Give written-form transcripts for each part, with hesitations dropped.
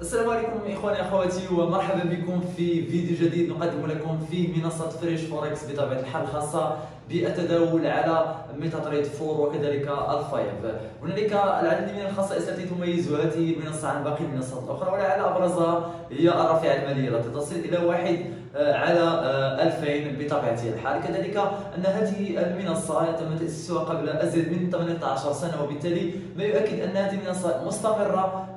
السلام عليكم اخواني اخواتي ومرحبا بكم في فيديو جديد نقدم لكم فيه منصه فريش فوركس بطبيعه الحال خاصه بالتداول على ميتاتريد 4 وكذلك الفايف. هنالك العديد من الخصائص التي تميز هذه المنصه عن باقي المنصات الاخرى، ولعل ابرزها هي الرافعه الماليه التي تصل الى 1 على 2000 بطبيعه الحال. كذلك ان هذه المنصه تم تاسيسها قبل ازيد من 18 سنه، وبالتالي ما يؤكد ان هذه المنصه مستمره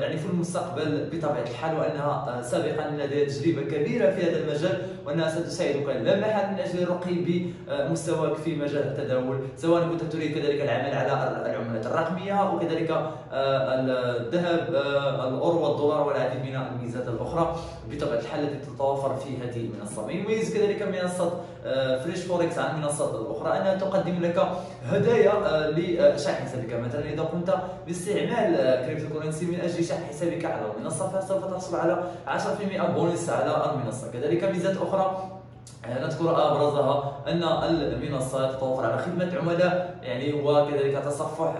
يعني في المستقبل بطبيعه الحال، وانها سابقا لديها تجربه كبيره في هذا المجال، وانها ستساعدك لا محل من اجل الرقي بمستواك في مجال التداول، سواء كنت تريد كذلك العمل على العملات الرقميه وكذلك الذهب، الاورو والدولار والعديد من الميزات الاخرى بطبيعه الحال التي تتوفر في هذه المنصه. ما يميز كذلك منصه فريش فوركس عن المنصات الاخرى انها تقدم لك هدايا لشحن حسابك. مثلا اذا قمت باستعمال كريبتو كورنسي من اجل شحن حسابك على المنصه فسوف تحصل على 10% بونص على المنصه. كذلك ميزات اخرى نذكر ابرزها ان المنصه تتوفر على خدمه عملاء يعني، وكذلك تصفح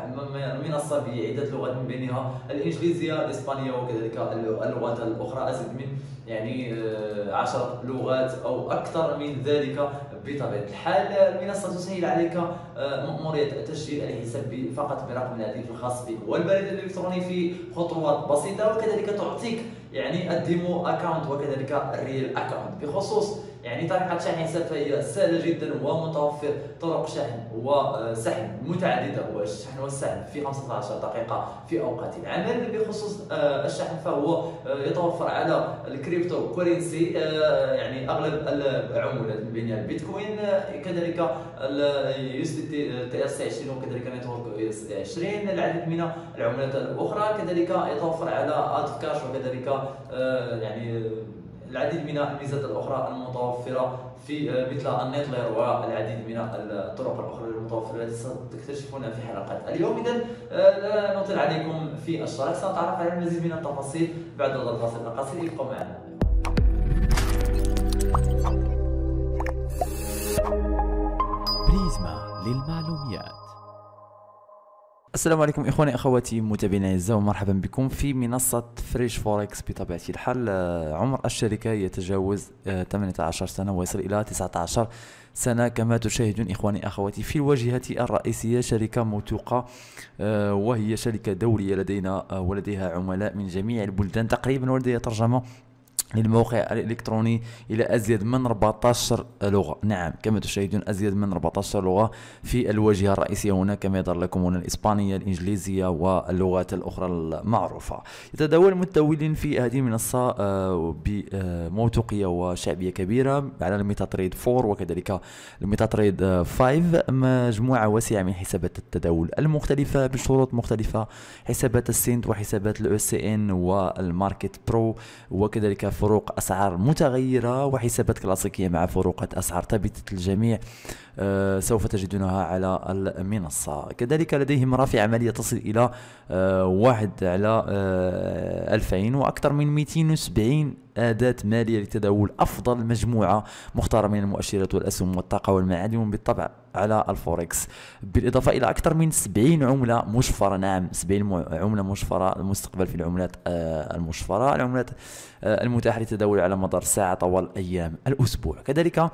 المنصه بعده لغات من بينها الانجليزيه الاسبانيه وكذلك اللغات الاخرى، ازيد من يعني 10 لغات او اكثر من ذلك بطبيعه الحال. المنصه تسهل عليك مأمورية تسجيل الحساب فقط برقم الهاتف الخاص بك والبريد الالكتروني في خطوات بسيطه، وكذلك تعطيك يعني الديمو اكونت وكذلك الريل اكونت. بخصوص يعني طريقة شحن حساب فهي سهلة جدا ومتوفر طرق شحن وسحب متعددة، والشحن والسحب في 15 دقيقة في أوقات العمل. بخصوص الشحن فهو يتوفر على الكريبتو كورنسي يعني أغلب العملات من بينها البيتكوين، كذلك USDT 20 وكذلك نتورك 20 العديد من العملات الأخرى. كذلك يتوفر على آد كاش وكذلك يعني العديد من الميزات الاخرى المتوفره في مثل النيت لاير والعديد من الطرق الاخرى المتوفره التي ستكتشفونها في حلقه اليوم. اذا لا نطيل عليكم في الشرح، سنتعرف على المزيد من التفاصيل بعد هذا الفاصل القصير، ابقوا معنا. بريزما للمعلومات. السلام عليكم اخواني اخواتي متابعينا الاعزاء ومرحبا بكم في منصه فريش فوركس بطبيعه الحال. عمر الشركه يتجاوز 18 سنه ويصل الى 19 سنه كما تشاهدون اخواني اخواتي. في الواجهه الرئيسيه شركه موثوقه، وهي شركه دوليه لدينا ولديها عملاء من جميع البلدان تقريبا، ولديها ترجمه للموقع الالكتروني الى ازيد من 14 لغه. نعم كما تشاهدون ازيد من 14 لغه في الواجهه الرئيسيه هنا، كما يظهر لكم هنا الاسبانيه الانجليزيه واللغات الاخرى المعروفه. يتداول المتداولين في هذه المنصه بموثوقيه وشعبيه كبيره على الميتاتريد 4 وكذلك الميتاتريد 5، مجموعه واسعه من حسابات التداول المختلفه بشروط مختلفه، حسابات السنت وحسابات الاو سي ان والماركت برو، وكذلك فروق أسعار متغيرة وحسابات كلاسيكية مع فروقات أسعار ثابتة الجميع سوف تجدونها على المنصة. كذلك لديهم رافعة مالية تصل إلى 1 على 2000 وأكثر من 270 أداة مالية لتداول أفضل مجموعة مختارة من المؤشرات والأسهم والطاقة والمعادن بالطبع على الفوركس، بالإضافة إلى أكثر من 70 عملة مشفرة. نعم 70 عملة مشفرة، المستقبل في العملات المشفرة، العملات المتاحة للتداول على مدار الساعة طوال أيام الأسبوع. كذلك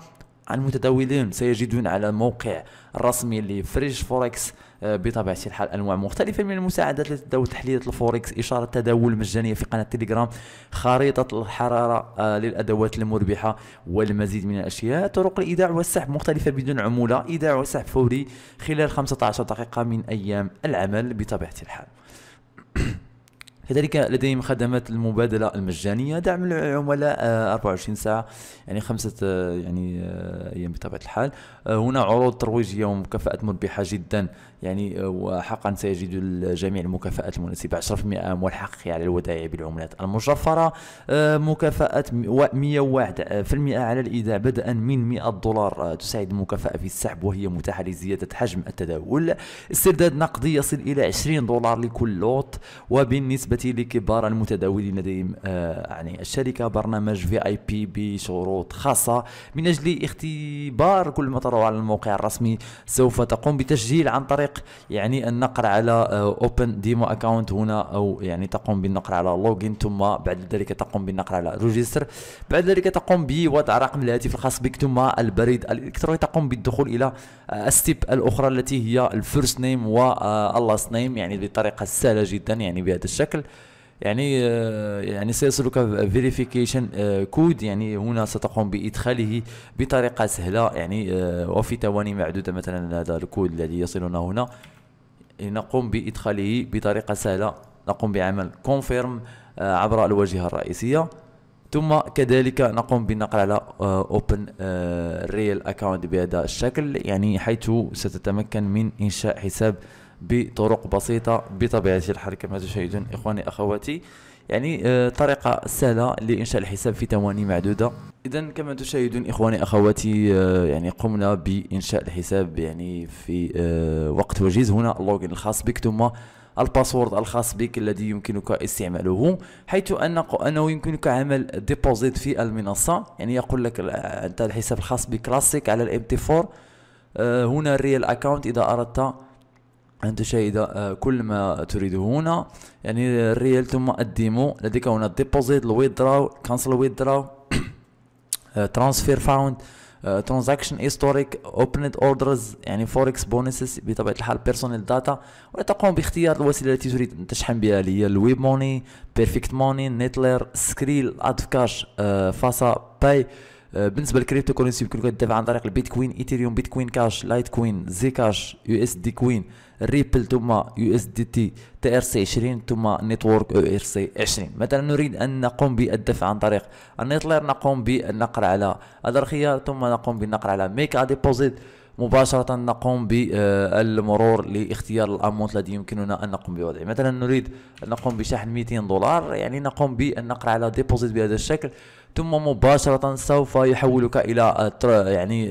المتداولين سيجدون على الموقع الرسمي لفريش فوركس بطبيعه الحال انواع مختلفه من المساعدات لتداول تحليلة الفوركس، اشاره تداول مجانيه في قناه تليجرام، خريطه الحراره للادوات المربحه والمزيد من الاشياء. طرق الايداع والسحب مختلفه بدون عموله، ايداع وسحب فوري خلال 15 دقيقه من ايام العمل بطبيعه الحال. كذلك لديهم خدمات المبادلة المجانية، دعم العملاء 24 ساعة يعني 5 أيام بطبيعة الحال. هنا عروض ترويجية ومكافآت مربحة جدا يعني، وحقا سيجد الجميع المكافآت المناسبة، 10% ملحق على الودائع بالعملات المشفرة، مكافآت 101% على الإيداع بدءا من $100. تساعد المكافأة في السحب وهي متاحة لزيادة حجم التداول. استرداد نقدي يصل إلى $20 لكل لوط، وبالنسبة بالنسبة لكبار المتداولين لدي يعني الشركة برنامج VIP بشروط خاصة من أجل اختبار كل ما تروى على الموقع الرسمي. سوف تقوم بتسجيل عن طريق يعني النقر على Open Demo Account هنا، أو يعني تقوم بالنقر على Login، ثم بعد ذلك تقوم بالنقر على Register، بعد ذلك تقوم بوضع رقم الهاتف الخاص بك ثم البريد الإلكتروني، تقوم بالدخول إلى الستيب الأخرى التي هي الفيرست نيم واللاست نيم، يعني بطريقة سهلة جدا يعني بهذا الشكل. يعني سيصلك فيريفيكيشن كود، يعني هنا ستقوم بادخاله بطريقه سهله يعني وفي ثواني معدوده. مثلا هذا الكود الذي يصلنا هنا نقوم بادخاله بطريقه سهله، نقوم بعمل كونفيرم عبر الواجهه الرئيسيه، ثم كذلك نقوم بالنقل على اوبن ريل اكونت بهذا الشكل، يعني حيث ستتمكن من انشاء حساب بطرق بسيطة بطبيعة الحال كما تشاهدون إخواني أخواتي. يعني طريقة سهلة لإنشاء الحساب في ثواني معدودة. إذا كما تشاهدون إخواني أخواتي يعني قمنا بإنشاء الحساب يعني في وقت وجيز. هنا اللوجين الخاص بك ثم الباسورد الخاص بك الذي يمكنك استعماله، حيث أنه يمكنك عمل ديبوزيت في المنصة. يعني يقول لك أنت الحساب الخاص بك كلاسيك على الMT4. هنا الريال أكاونت إذا أردت أن تشاهد كل ما تريده هنا، يعني الريال ثم الديمو. لديك هنا الديبوزيت، الويدراو، كانسل ويدراو، ترانسفير فاوند، ترانزاكشن هيستوريك، اوبند اوردرز، يعني فوركس بونسز بطبيعه الحال، بيرسونال داتا. وتقوم باختيار الوسيله التي تريد ان تشحن بها، اللي هي الويب موني، بيرفكت موني، نيتلر، سكريل، ادفكاش، فاسا باي. بالنسبه للكريبتو كورنسي يمكنك الدفع عن طريق البيتكوين، ايثيريوم، بيتكوين كاش، لايت كوين، زي كاش، USD كوين، ريبل ثم USDT، TRC20 ثم نتورك ERC20. مثلا نريد ان نقوم بالدفع عن طريق النيتلر، نقوم بالنقر على هذا الخيار ثم نقوم بالنقر على ميك ا ديبوزيت. مباشره نقوم بالمرور لاختيار الامونت الذي يمكننا ان نقوم بوضعه. مثلا نريد ان نقوم بشحن $200، يعني نقوم بالنقر على ديبوزيت بهذا الشكل، ثم مباشره سوف يحولك الى يعني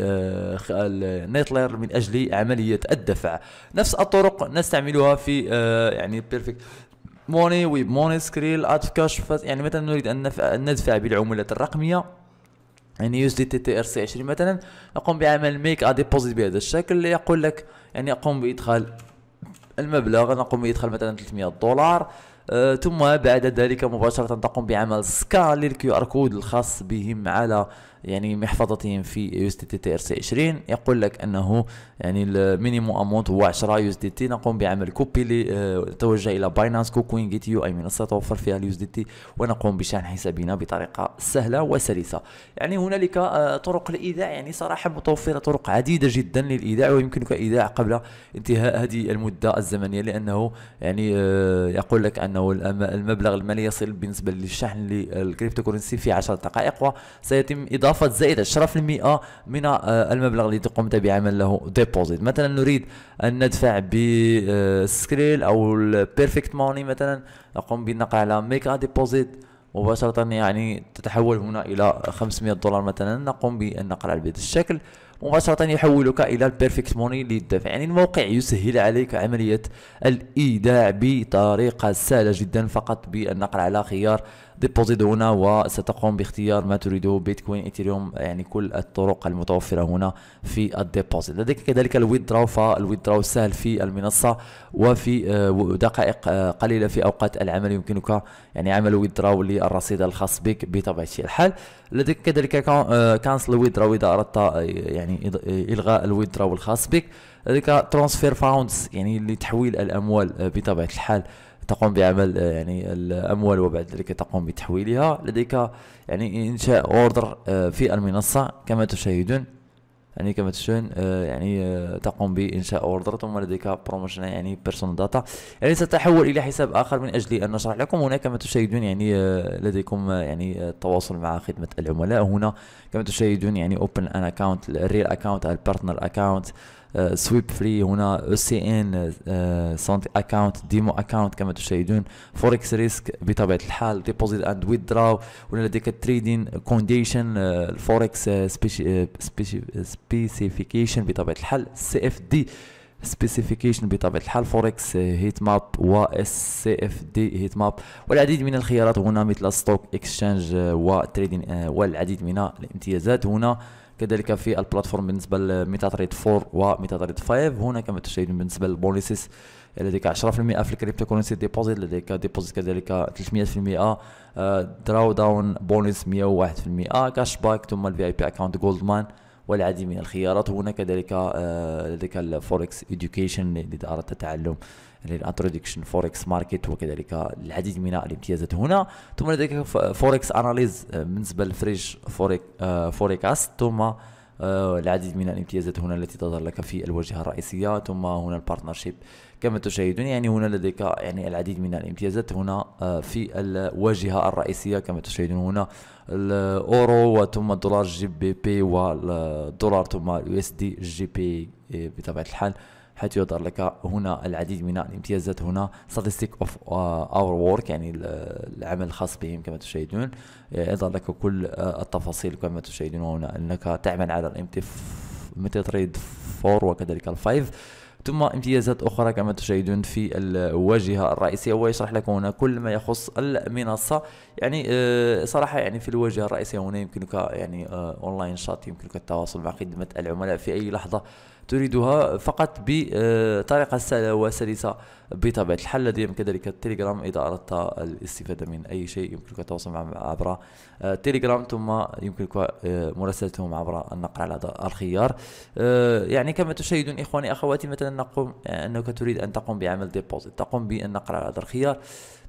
النيتلر من اجل عمليه الدفع. نفس الطرق نستعملها في يعني بيرفكت موني، ويب موني، سكريل، ادفكاش. يعني مثلا نريد ان ندفع بالعملات الرقميه، يعني USDT TRC20 مثلا، نقوم بعمل ميك ا ديبوزيت بهذا الشكل. يقول لك يعني اقوم بادخال المبلغ، نقوم بادخال مثلا $300، ثم بعد ذلك مباشرة تقوم بعمل سكان للكيو ار كود الخاص بهم على يعني محفظتهم في USDT TRC20. يقول لك انه يعني المينيمو امونت هو 10 USDT. نقوم بعمل كوبي لنتوجه الى باينانس كوكوين جي تي يو، اي منصة توفر فيها الUSDT، ونقوم بشحن حسابنا بطريقة سهلة وسلسة. يعني هنالك طرق الايداع يعني صراحة متوفرة، طرق عديدة جدا للايداع، ويمكنك ايداع قبل انتهاء هذه المدة الزمنية، لانه يعني يقول لك انه المبلغ المالي يصل بالنسبة للشحن للكريبتو كورنسي في 10 دقائق، وسيتم اضافة زائد 10% من المبلغ الذي قمت بعمل له ديبوزيت. مثلا نريد ان ندفع بسكريل او البيرفكت موني، مثلا نقوم بالنقل على ميك ا ديبوزيت، مباشره يعني تتحول هنا الى $500 مثلا، نقوم بالنقل على بهذا الشكل، مباشره يحولك الى البيرفكت موني للدفع. يعني الموقع يسهل عليك عمليه الايداع بطريقه سهله جدا، فقط بالنقل على خيار ديبوزيت هنا، وستقوم باختيار ما تريده، بيتكوين، ايثيريوم، يعني كل الطرق المتوفره هنا في الديبوزيت. لديك كذلك الويدراو، فالويدراو سهل في المنصه، وفي دقائق قليله في اوقات العمل يمكنك يعني عمل ويدراو للرصيد الخاص بك بطبيعه الحال. لديك كذلك كانسل ويدراو اذا اردت يعني الغاء الويدراو الخاص بك. لديك ترانسفير فاوندز، يعني لتحويل الاموال بطبيعه الحال، تقوم بعمل يعني الاموال وبعد ذلك تقوم بتحويلها. لديك يعني انشاء اوردر في المنصه كما تشاهدون، يعني كما تشاهدون يعني تقوم بانشاء اوردر. ثم لديك بروموشن، يعني بيرسونال داتا، يعني ستحول الى حساب اخر من اجل ان نشرح لكم. هنا كما تشاهدون يعني لديكم يعني التواصل مع خدمه العملاء. هنا كما تشاهدون يعني اوبن ان اكونت، الريل اكونت، البارتنر اكونت، سويب فري، هنا CN، سنت اكونت، ديمو اكونت كما تشاهدون، فوركس ريسك بطبيعه الحال، ديبوزيت اند ويدراو. ولا لديك التريدين كونديشن، الفوركس سبيسيفيكيشن بطبيعه الحال، CFD. سبيسيفيكيشن بطبيعه الحال، فوركس هيت ماب و اس سي اف دي هيت ماب، والعديد من الخيارات هنا مثل ستوك اكسشينج وتريدين والعديد من الامتيازات هنا كذلك في البلاتفورم بالنسبه لميتاتريد 4 وميتاتريد 5. هنا كما تشاهدون بالنسبه للبونسيس لديك 10% في الكريبتو كورنسي ديبوزيت، لديك ديبوزيت كذلك 300%، دراو داون بونس 101%، كاش باك، ثم الفي اي بي اكونت جولد مان والعديد من الخيارات. هنا كذلك لديك الفوركس اديوكيشن لإدارة التعلم للانترودكشن فوركس ماركت وكذلك العديد من الامتيازات هنا. ثم لديك فوركس اناليز بالنسبه لفريش فوركاست، ثم العديد من الامتيازات هنا التي تظهر لك في الواجهه الرئيسيه. ثم هنا البارتنرشيب كما تشاهدون، يعني هنا لديك يعني العديد من الامتيازات هنا في الواجهه الرئيسيه كما تشاهدون، هنا الاورو وثم الدولار جي بي بي والدولار ثم اليو اس دي جي بي بطبيعه الحال، حيث يظهر لك هنا العديد من الامتيازات. هنا ستاتستيك اوف اور وورك يعني العمل الخاص بهم كما تشاهدون، يظهر لك كل التفاصيل كما تشاهدون. هنا انك تعمل على الميتاتريد 4 وكذلك الفايف، ثم امتيازات اخرى كما تشاهدون في الواجهه الرئيسيه، ويشرح لك هنا كل ما يخص المنصه. يعني صراحه يعني في الواجهه الرئيسيه هنا يمكنك يعني اونلاين شات، يمكنك التواصل مع خدمه العملاء في اي لحظه تريدها فقط بطريقه سهله وسلسه بطبيعه الحل. لديهم كذلك التليجرام اذا اردت الاستفاده من اي شيء، يمكنك التواصل عبر التليجرام، ثم يمكنك مراسلتهم عبر النقر على الخيار. يعني كما تشاهدون اخواني اخواتي، مثلا نقوم انك تريد ان تقوم بعمل ديبوزيت، تقوم بالنقر على هذا الخيار،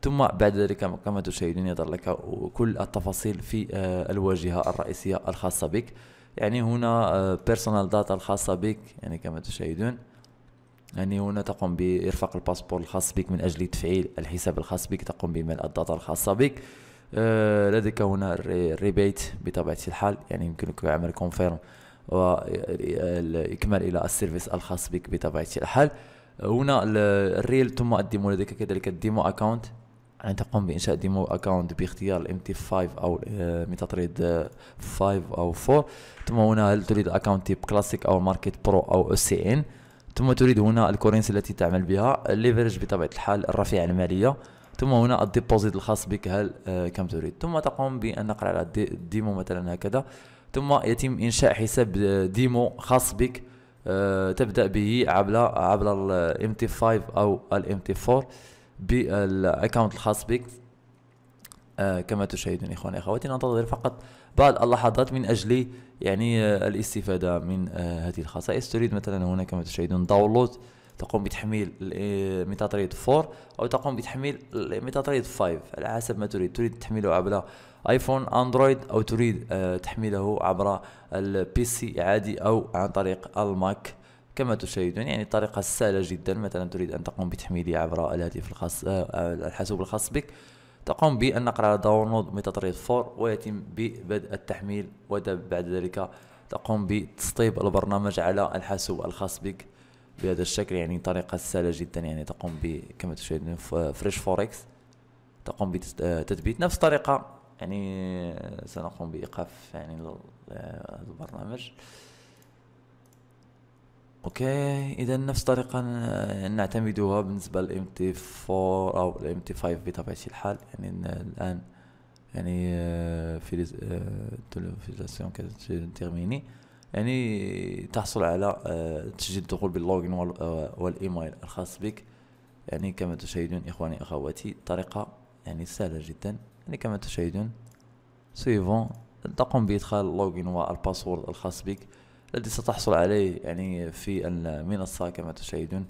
ثم بعد ذلك كما تشاهدون يظهر لك كل التفاصيل في الواجهه الرئيسيه الخاصه بك. يعني هنا بيرسونال داتا الخاصة بك، يعني كما تشاهدون، يعني هنا تقوم بإرفاق الباسبور الخاص بك من أجل تفعيل الحساب الخاص بك، تقوم بملء الداتا الخاصة بك. لديك هنا الريبيت بطبيعة الحال، يعني يمكنك عمل كونفيرم والإكمال إلى السيرفيس الخاص بك بطبيعة الحال. هنا الريل ثم الديمو، لديك كذلك الديمو أكاونت، يعني تقوم بإنشاء ديمو أكاونت باختيار الام تي 5 أو ميتاتريد 5 أو 4. ثم هنا هل تريد أكاونت تيب كلاسيك أو ماركت برو أو اس سي ان، ثم تريد هنا الكورنسي التي تعمل بها، الليفرج بطبيعة الحال، الرفيعة المالية، ثم هنا الديبوزيت الخاص بك هل كم تريد. ثم تقوم بأن نقرأ على الديمو مثلا هكذا، ثم يتم إنشاء حساب ديمو خاص بك تبدأ به عبر الام تي 5 أو الام تي 4 بالاكونت الخاص بك. كما تشاهدون اخواني اخواتي، ننتظر فقط بعض اللحظات من اجل يعني الاستفاده من هذه الخصائص. تريد مثلا هنا كما تشاهدون داونلود، تقوم بتحميل ميتاتريد 4 او تقوم بتحميل ميتاتريد 5 على حسب ما تريد. تريد تحميله عبر ايفون اندرويد، او تريد تحميله عبر البي سي عادي او عن طريق الماك كما تشاهدون، يعني طريقة سهلة جدا. مثلا تريد أن تقوم بتحميله عبر الهاتف الخاص الحاسوب الخاص بك، تقوم بالنقر على داونلود ميتاتريد 4 ويتم ببدء التحميل، وبعد ذلك تقوم بتسطيب البرنامج على الحاسوب الخاص بك بهذا الشكل. يعني طريقة سهلة جدا، يعني تقوم كما تشاهدون فريش فوركس، تقوم بتثبيت نفس الطريقة. يعني سنقوم بإيقاف يعني البرنامج. اوكي، اذا نفس الطريقه نعتمدها بالنسبه للام تي 4 او الام تي 5 بطبيعه الحال. يعني الان يعني في تيرميني يعني تحصل على تسجيل الدخول باللوجين والايميل الخاص بك. يعني كما تشاهدون اخواني اخواتي، طريقه يعني سهله جدا. يعني كما تشاهدون سيفون، تقوم بادخال اللوجين والباسورد الخاص بك الذي ستحصل عليه يعني في المنصة. كما تشاهدون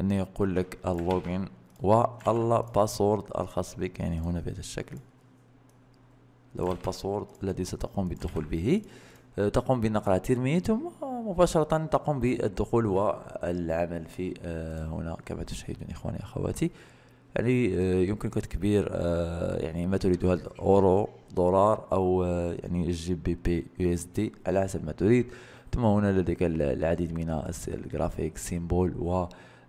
أنه يقول لك اللوجين والباسورد الخاص بك، يعني هنا بهذا الشكل هو الباسورد الذي ستقوم بالدخول به. تقوم بالنقر على ترميه، ثم مباشرة تقوم بالدخول والعمل في هنا كما تشاهدون إخواني أخواتي. يعني يمكنك تكبير يعني ما تريد، هذا أورو دولار أو يعني جي بي بي يو اس دي على حسب ما تريد. ثم هنا لديك العديد من الجرافيك سيمبول وما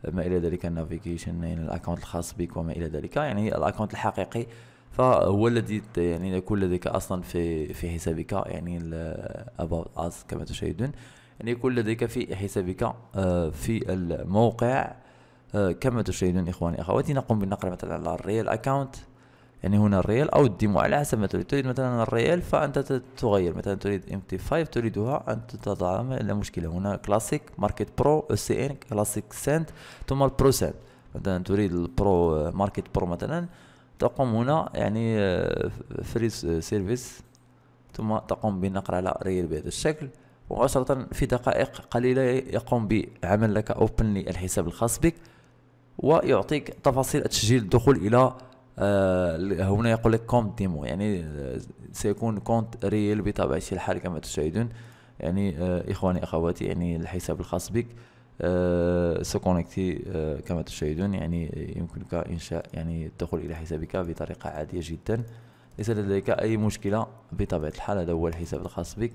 الى ذلك، النافيجيشن يعني الاكونت الخاص بك وما الى ذلك. يعني الاكونت الحقيقي فهو الذي يعني يكون لديك اصلا في حسابك، يعني اباوت اس كما تشاهدون. أن يكون لديك في حسابك في الموقع كما تشاهدون إخواني أخواتي. نقوم بالنقر مثلا على الريال أكاونت، يعني هنا الريال أو الديمو على حسب ما تريد. تريد مثلا الريال فأنت تغير، مثلا تريد MT5 تريدها أن تضع المشكلة هنا كلاسيك ماركت برو ECN كلاسيك سنت ثم البرو سنت. مثلا تريد البرو ماركت برو مثلا تقوم هنا يعني فريز سيرفيس ثم تقوم بالنقر على ريال بهذا الشكل، مباشرة في دقائق قليلة يقوم بعمل لك اوبن للحساب الخاص بك ويعطيك تفاصيل التسجيل الدخول الى هنا يقول لك كونت ديمو، يعني سيكون كونت ريال بطبيعة الحال كما تشاهدون. يعني اخواني اخواتي يعني الحساب الخاص بك سكونكتي كما تشاهدون، يعني يمكنك انشاء يعني الدخول الى حسابك بطريقة عادية جدا، ليس لديك اي مشكلة بطبيعة الحال. هذا هو الحساب الخاص بك،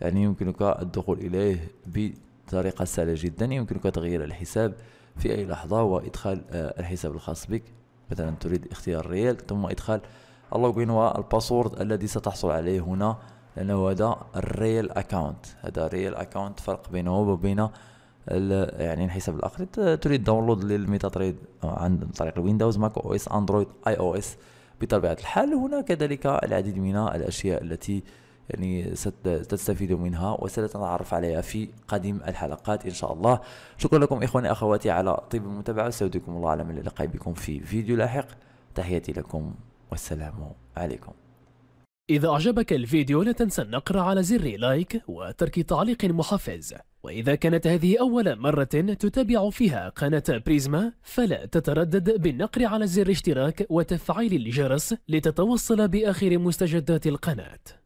يعني يمكنك الدخول اليه بطريقة سهلة جدا. يمكنك تغيير الحساب في اي لحظة وادخال الحساب الخاص بك. مثلا تريد اختيار ريال ثم ادخال اللوغين والباسورد الذي ستحصل عليه هنا، لانه هذا الريال اكاونت. هذا ريال اكاونت، فرق بينه وبين يعني الحساب الاخر. تريد داونلود للميتا تريد عن طريق الويندوز ماك او اس اندرويد اي او اس بطبيعة الحال. هنا كذلك العديد من الاشياء التي يعني ستستفيدوا منها وسنتعرف عليها في قادم الحلقات إن شاء الله. شكرا لكم إخواني أخواتي على طيب المتابعة، وسأودعكم الله على من لقاء بكم في فيديو لاحق. تحياتي لكم والسلام عليكم. إذا أعجبك الفيديو لا تنسى النقر على زر لايك وترك تعليق محفز. وإذا كانت هذه أول مرة تتابع فيها قناة بريزما فلا تتردد بالنقر على زر اشتراك وتفعيل الجرس لتتوصل بآخر مستجدات القناة.